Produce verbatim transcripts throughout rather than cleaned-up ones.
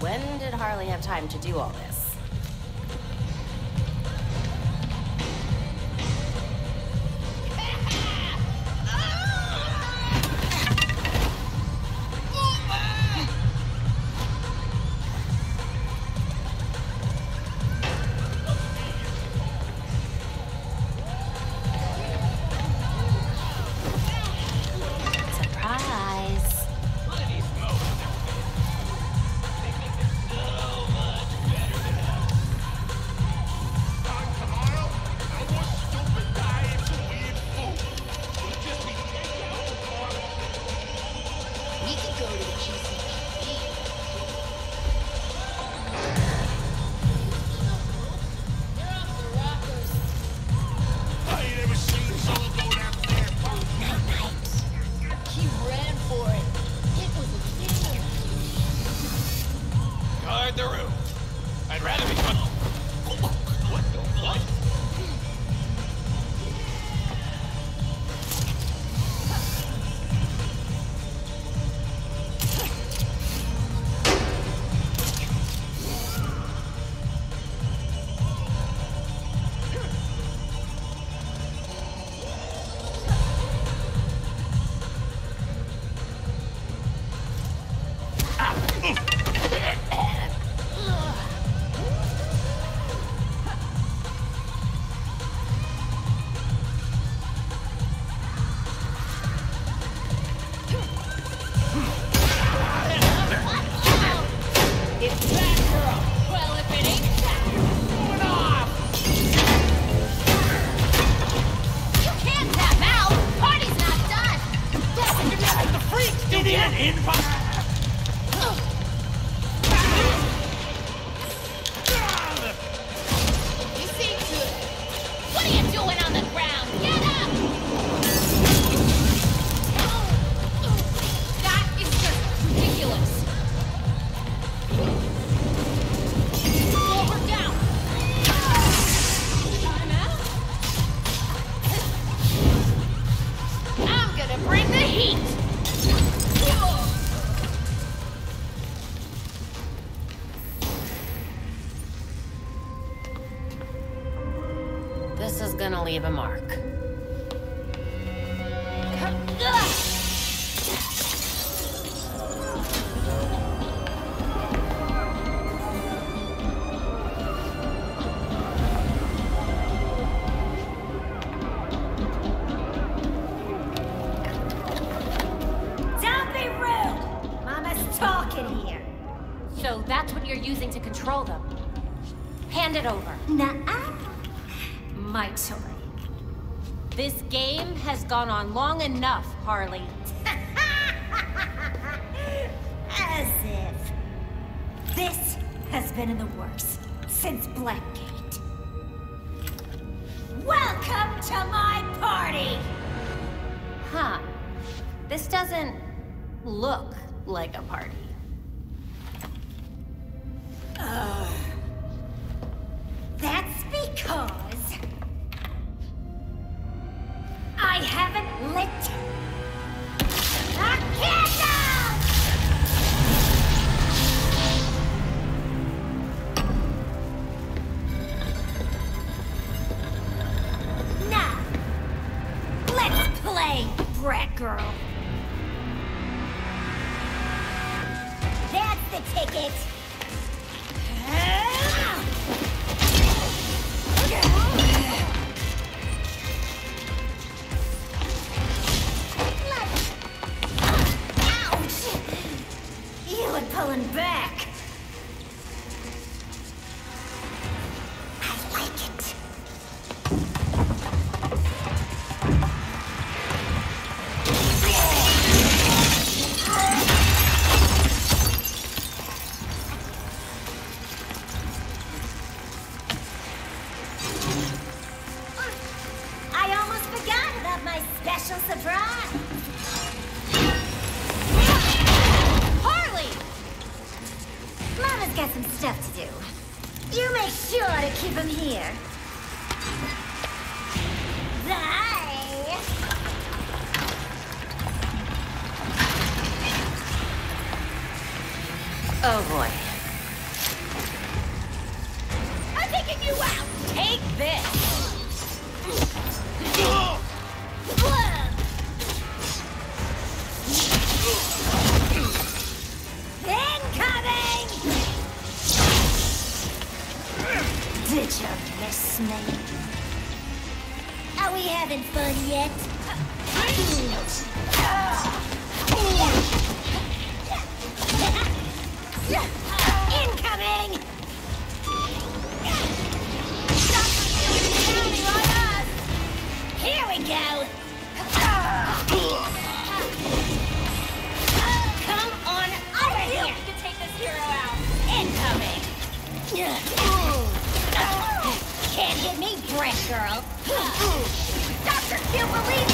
When did Harley have time to do all this? Leave a mark. Don't be rude! Mama's talking here. So that's what you're using to control them. Hand it over. Nuh-uh. My turn. This game has gone on long enough, Harley. As if. This has been in the works since Blackgate. Welcome to my party! Huh. This doesn't look like a party. Uh, that's because I haven't lit a candle! Now, let's play, Batgirl. That's the ticket! Pulling back. I like it. I almost forgot about my special surprise. Mama's got some stuff to do. You make sure to keep him here. Bye! Oh boy. you out! Take this! Incoming! Did you miss me? Are we having fun yet? Incoming! Here we go! Come on over here! You can take this hero out! Incoming! Can't hit me, Batgirl! Doctor Q, believe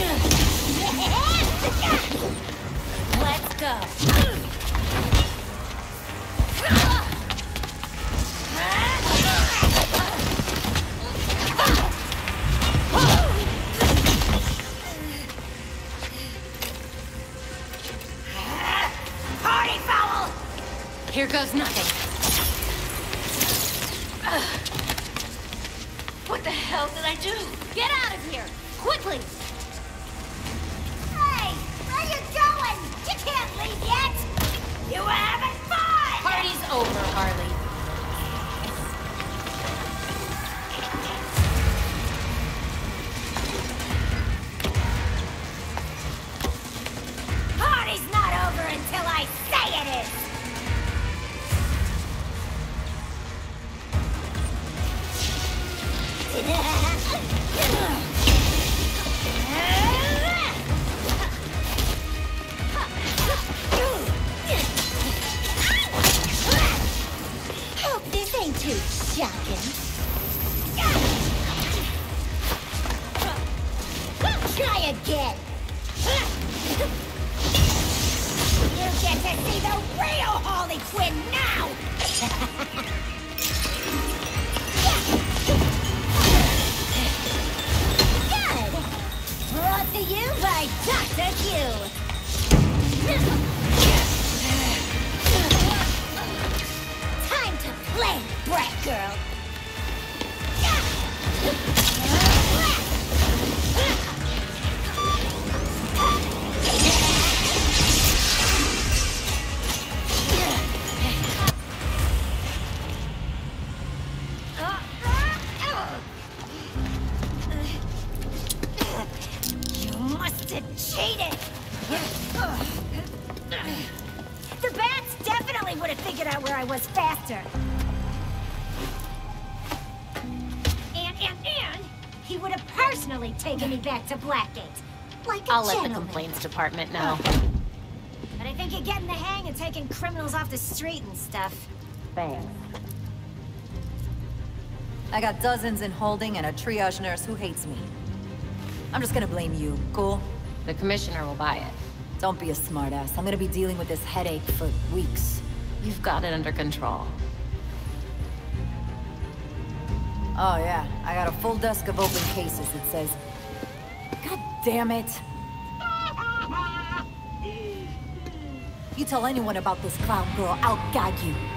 me! Let's go! Here goes nothing. Uh, what the hell did I do? Get out of here, quickly! Hey, where are you going? You can't leave yet! You were having fun! Party's over, Harley. Party's not over until I say it is! Hope this ain't too shocking. Try again. You get to see the real Harley Quinn now. Brought to you by Doctor Q. Time to play, Batgirl. Cheated! The bats definitely would have figured out where I was faster. And, and, and, he would have personally taken me back to Blackgate. Like a I'll gentleman. Let the complaints department know. But I think you're getting the hang of taking criminals off the street and stuff. Thanks. I got dozens in holding and a triage nurse who hates me. I'm just gonna blame you, cool? The commissioner will buy it. Don't be a smartass. I'm gonna be dealing with this headache for weeks. You've got it under control. Oh yeah, I got a full desk of open cases that says... God damn it! You tell anyone about this clown girl, I'll gag you.